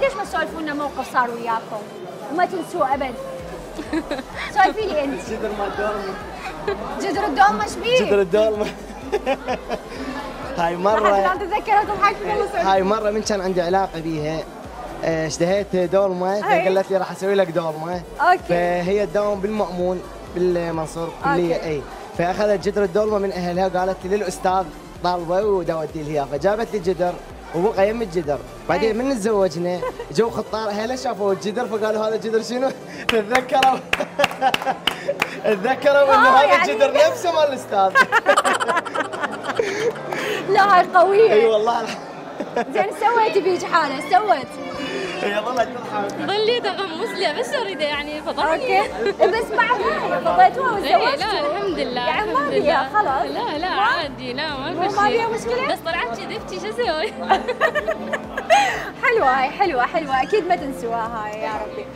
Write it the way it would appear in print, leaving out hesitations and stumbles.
ليش ما تسولفوا لنا موقف صار وياكم وما تنسوه ابد؟ سولفي لي انت. جدر الدولمه. جدر الدولمه ايش بيه؟ جدر الدولمه هاي مرة لا تتذكرها تضحك. هاي مرة من كان عندي علاقة بيها اشتهيت دولمة فقالت لي راح اسوي لك دولمة. اوكي. فهي تداوم بالمأمون بالمنصور كلية اي، فاخذت جدر الدولمة من اهلها وقالت لي للاستاذ طالبة وداودي لي اياها، فجابت لي جدر وبقى يم الجدر، بعدين من تزوجنا جو خطار اهله شافوا الجدر فقالوا هذا جدر شنو؟ تذكروا تذكروا انه هذا الجدر نفسه مال الاستاذ. لا هاي قوية. اي والله. زين سويتي بيج حالة سوت. اي والله تضحك. ظلي تغمس لي بس اريده يعني فضحني. بس بعدها فضيتوها وتزوجتوا. اي لا الحمد لله. يعني ما بيها خلاص. لا لا عادي لا ما في شيء. ما بيها مشكلة؟ بس طلعت كذي افتي شو اسوي؟ حلوة هاي حلوة حلوة اكيد ما تنسوها هاي يا ربي.